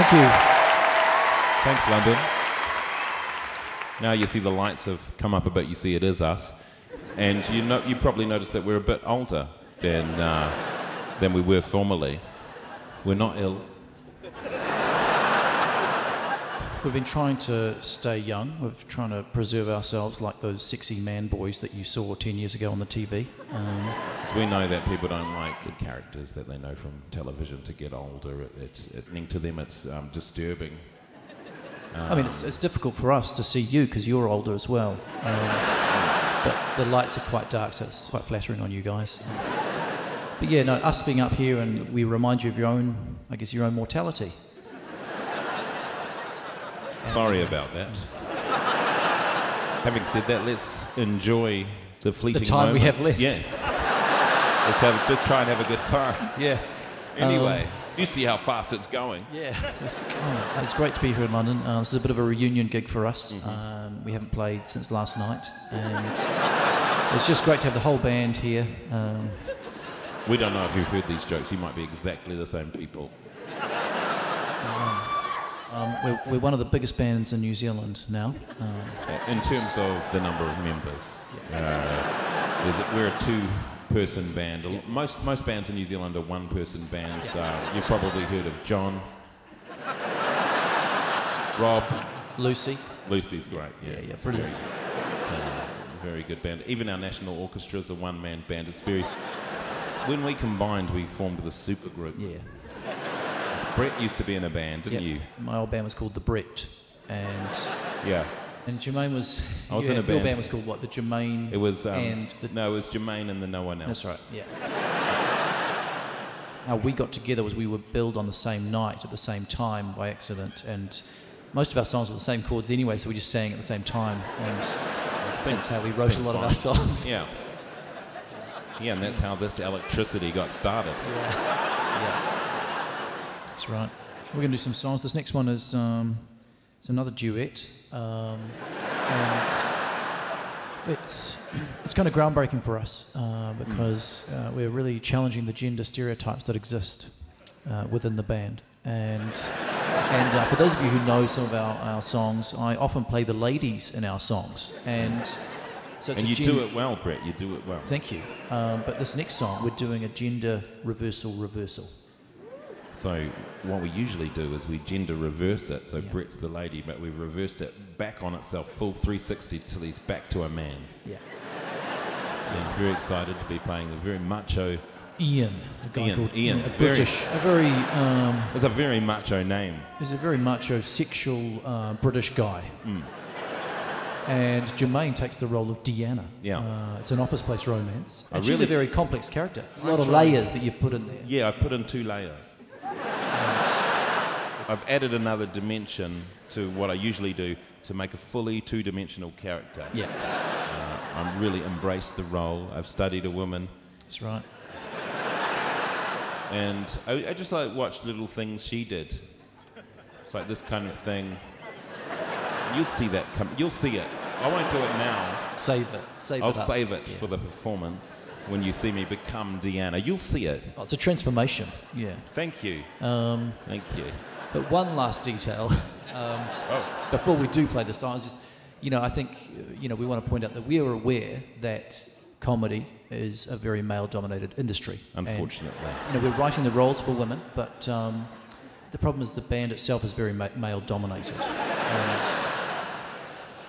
Thank you. Thanks, London. Now you see the lights have come up a bit, you see it is us. And you know, you probably noticed that we're a bit older than we were formerly. We're not ill. We've been trying to stay young. We're trying to preserve ourselves like those sexy man boys that you saw 10 years ago on the TV. We know that people don't like the characters that they know from television to get older. To them, it's disturbing. I mean, it's difficult for us to see you because you're older as well. But the lights are quite dark, so it's quite flattering on you guys. But yeah, no, us being up here, and we remind you of your own, I guess, your own mortality. Sorry about that. Having said that, let's enjoy the fleeting moment. The time we have left. Yes. Let's just try and have a good time. Yeah. Anyway, you see how fast it's going. Yeah. It's great to be here in London. This is a bit of a reunion gig for us. Mm-hmm. We haven't played since last night, and it's just great to have the whole band here. We don't know if you've heard these jokes. You might be exactly the same people. We're one of the biggest bands in New Zealand now. In terms of the number of members, we're a two-person band. Yeah. Most bands in New Zealand are one-person bands. Yeah. You've probably heard of John, Rob, Lucy. Lucy's great. Yeah, brilliant. It's a very good band. Even our national orchestra is a one-man band. It's very. When we combined, we formed the supergroup. Yeah. Bret used to be in a band, didn't you? My old band was called the Bret, and and Jemaine was. I was in a band. Your band was called what? The Jemaine. It was. It was Jemaine and the no one else. That's right. Yeah. How we got together was we were billed on the same night at the same time by accident, and most of our songs were the same chords anyway, so we just sang at the same time, and that's how we wrote a lot of our songs. Yeah. Yeah, and that's how this electricity got started. Yeah. That's right. We're going to do some songs. This next one is it's another duet. And it's kind of groundbreaking for us because we're really challenging the gender stereotypes that exist within the band. And for those of you who know some of our songs, I often play the ladies in our songs. And you do it well, Bret. You do it well. Thank you. But this next song, we're doing a gender reversal. So what we usually do is we gender reverse it, so Bret's the lady, but we've reversed it back on itself, full 360 till he's back to a man. Yeah, he's very excited to be playing a very macho... Ian, a guy called Ian. A British, it's a very macho name. He's a very macho, sexual British guy. Mm. And Jemaine takes the role of Deanna. Yeah. It's an Office Place romance. And she's a very complex character. A lot of layers that you've put in there. Yeah, I've put in 2 layers. I've added another dimension to what I usually do to make a fully 2-dimensional character. Yeah. I've really embraced the role. I've studied a woman. That's right. And I just like watched little things she did. It's like this kind of thing. You'll see that come. You'll see it. I won't do it now. Save it. I'll save it for the performance. When you see me become Deanna, you'll see it. Oh, it's a transformation. Yeah. Thank you. Thank you. But one last detail before we do play the songs is, I think, we want to point out that we are aware that comedy is a very male-dominated industry. Unfortunately. And, we're writing the roles for women, but the problem is the band itself is very male-dominated.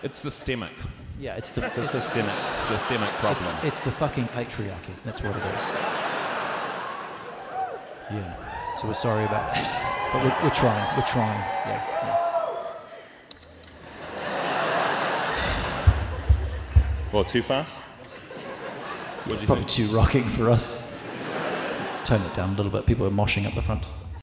It's systemic. Yeah, it's a systemic problem. It's the fucking patriarchy. That's what it is. Yeah. So we're sorry about that, but we're trying. We're trying. Yeah. Well, too fast. Probably too rocking for us. Tone it down a little bit. People are moshing up the front.